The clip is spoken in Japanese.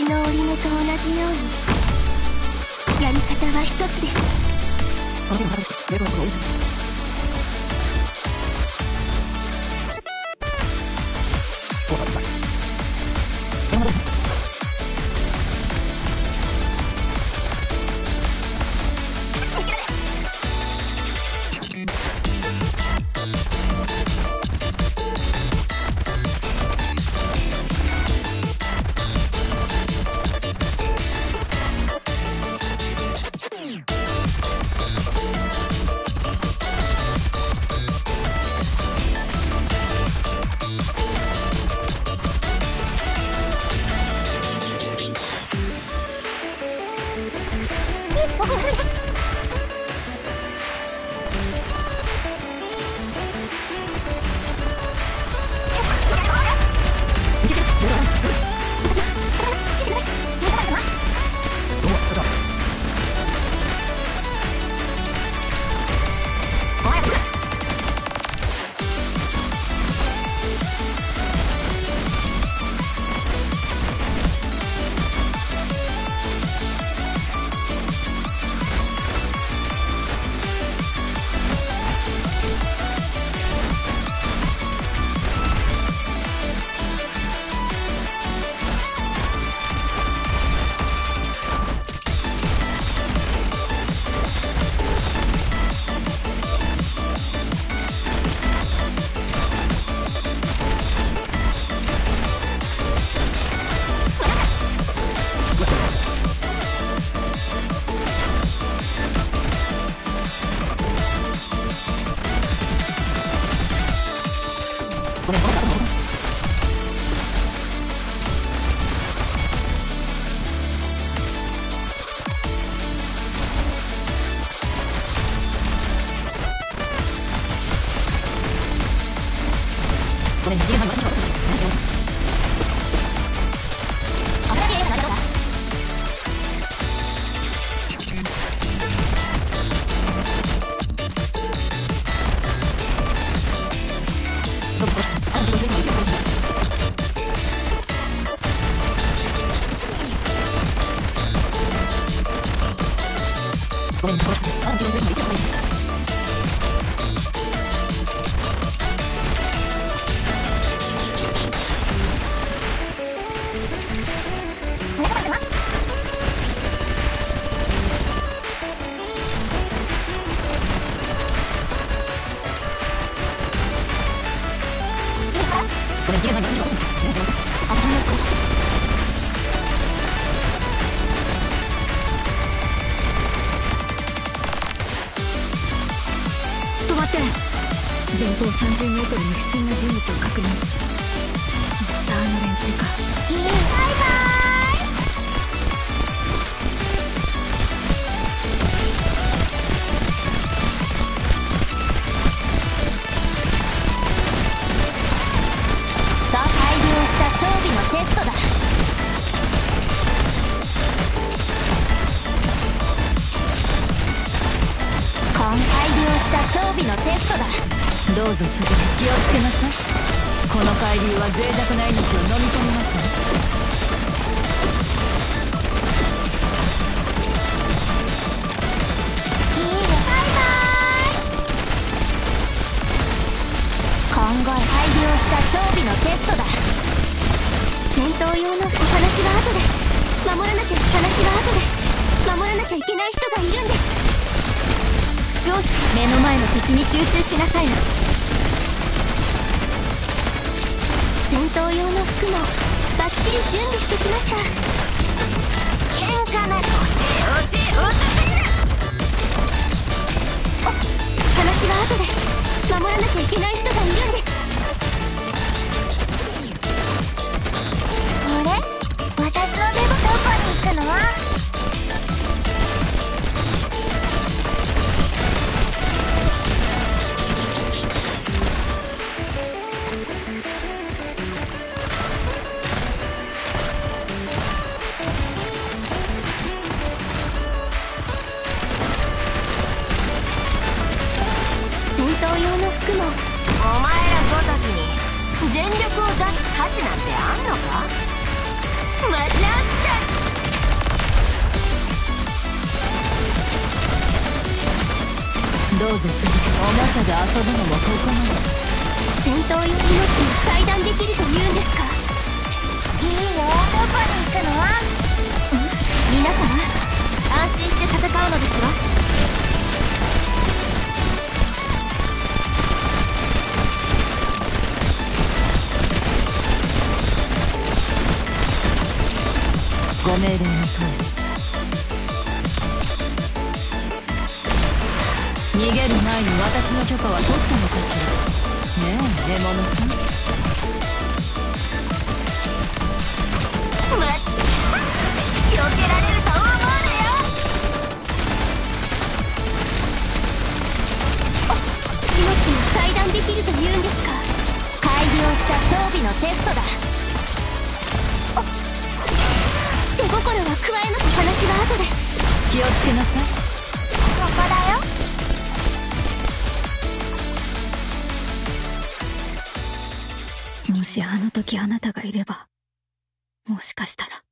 星の折り目と同じようにやり方は一つです。前方30メートルに不審な人物を確認。またあの連中か。いいバイバイ。そう改良した装備のテストだ。今改良した装備のテストだ。どうぞ続け、気をつけなさい。この海流は脆弱な命を飲み込みますよ。いいね、バイバーイ。今後改良した装備のテストだ。戦闘用のお話は後で、守らなきゃ守らなきゃいけない人がいるんです。目の前の敵に集中しなさいな。戦闘用の服もバッチリ準備してきました。変化なこと話は後で、守らなきゃいけない人がいるんです。あれ、私のデブどこに行くの？全力を出す価値なんてあんのか？どうぞ続け。おもちゃで遊ぶのもここまで。戦闘用命を裁断できるというんですか？いいよ。どこに行くの？皆さん安心して戦うのですわ。ご命令の通り、逃げる前に私の許可は取ったのかしら。ねえ獲物さん、まっ引き寄せられると思うなよ。命を裁断できるというんですか？改良した装備のテストだ。心は加えます。話は後で。気をつけなさい。ここだよ。もしあの時あなたがいれば、もしかしたら。